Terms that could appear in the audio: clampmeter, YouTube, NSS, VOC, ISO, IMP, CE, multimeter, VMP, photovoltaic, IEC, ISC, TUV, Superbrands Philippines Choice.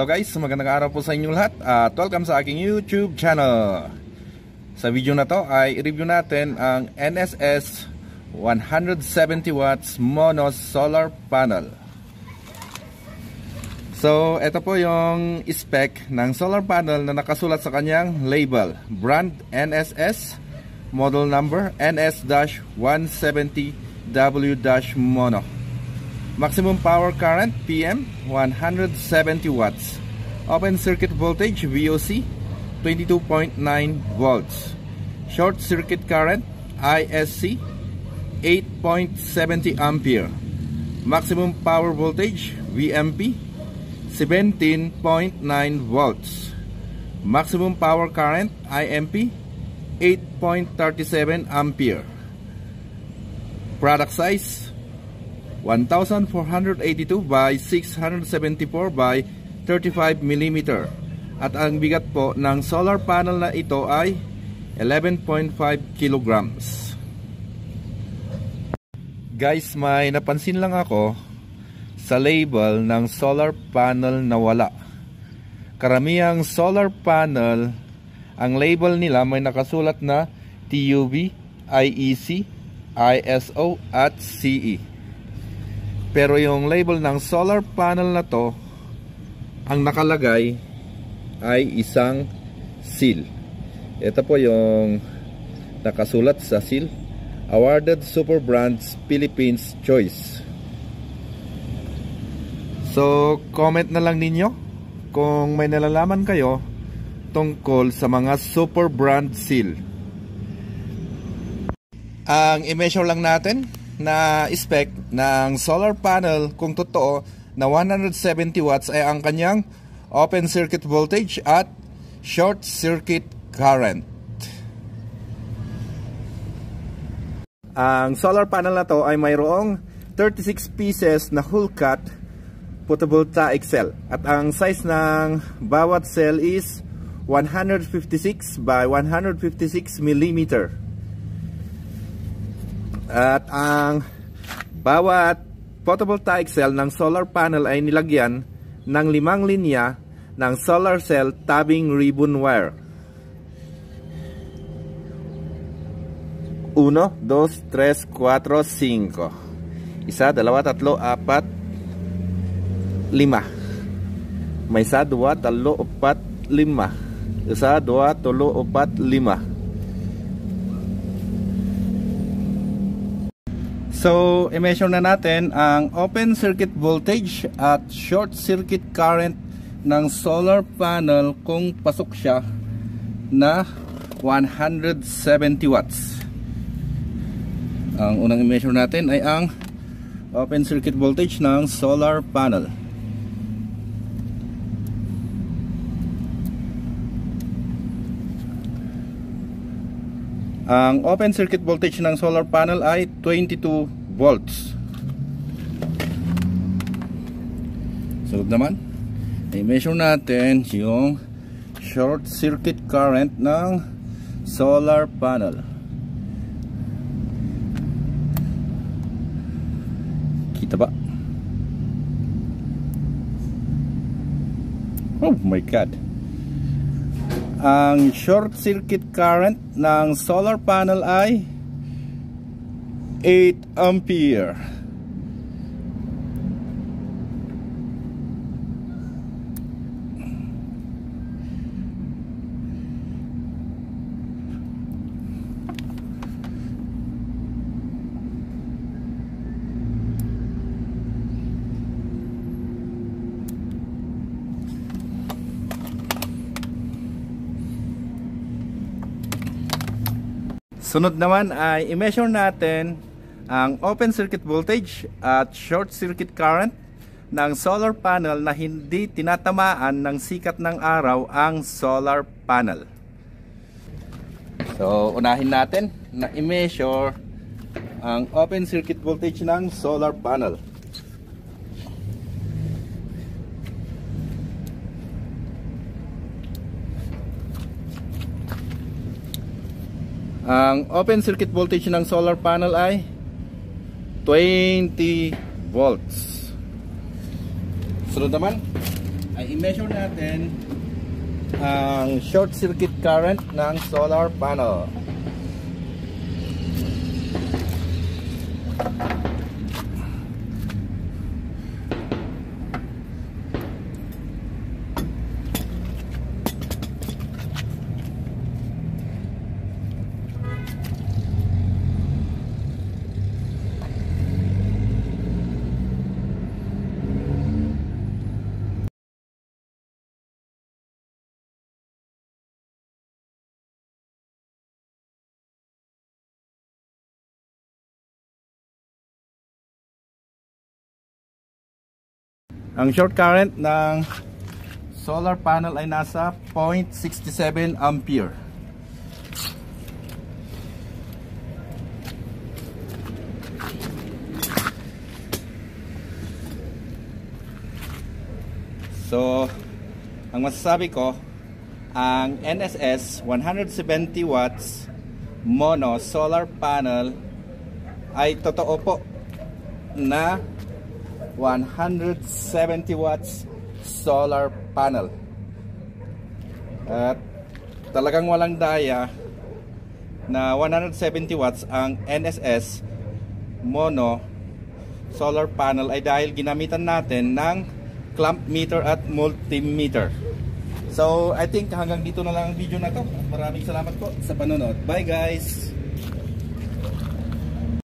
So guys, magandang araw po sa inyong lahat at welcome sa aking YouTube channel. Sa video na to ay i-review natin ang NSS 170 watts mono solar panel. So ito po yung spec ng solar panel na nakasulat sa kanyang label. Brand NSS, model number NS-170W-mono. Maximum power current PM 170 watts. Open circuit voltage VOC 22.9 volts. Short circuit current ISC 8.70 ampere. Maximum power voltage VMP 17.9 volts. Maximum power current IMP 8.37 ampere. Product size 1482 by 674 by 35 mm. At ang bigat po ng solar panel na ito ay 11.5 kilograms. Guys, may napansin lang ako sa label ng solar panel na wala. Karamihang solar panel, ang label nila may nakasulat na TUV, IEC, ISO at CE. Pero yung label ng solar panel na to, ang nakalagay ay isang seal. Ito po yung nakasulat sa seal. Awarded Superbrands Philippines Choice. So, comment na lang ninyo kung may nalalaman kayo tungkol sa mga Superbrand seal. Ang i-measure lang natin na spec ng solar panel kung totoo na 170 watts ay ang kanyang open circuit voltage at short circuit current. Ang solar panel na to ay mayroong 36 pieces na whole cut photovoltaic cell at ang size ng bawat cell is 156 by 156 mm. At ang bawat photovoltaic cell ng solar panel ay nilagyan ng 5 linya ng solar cell tabing ribbon wire. 1, 2, 3, 4, 5. 1, 2, 3, 4, 5. May 1, 2, 3, 4, 5. 1, 2, 3, 4, 5. So, i-measure na natin ang open circuit voltage at short circuit current ng solar panel kung pasok siya na 170 watts. Ang unang i-measure natin ay ang open circuit voltage ng solar panel. Ang open circuit voltage ng solar panel ay 22 volts. So naman, i-measure natin yung short circuit current ng solar panel. Kita ba? Oh my God! Ang short circuit current ng solar panel ay 8 ampere. Sunod naman ay i-measure natin ang open circuit voltage at short circuit current ng solar panel na hindi tinatamaan ng sikat ng araw ang solar panel. So unahin natin na i-measure ang open circuit voltage ng solar panel. Ang open circuit voltage ng solar panel ay 20 volts. Sunod naman, ay i-measure natin ang short circuit current ng solar panel. Ang short current ng solar panel ay nasa 0.67 ampere. So, ang masasabi ko, ang NSS 170 watts mono solar panel ay totoo po na 170 watts solar panel at talagang walang daya na 170 watts ang NSS mono solar panel ay dahil ginamitan natin ng clamp meter at multimeter. So I think hanggang dito na lang ang video na to. Maraming salamat po sa panonood. Bye guys!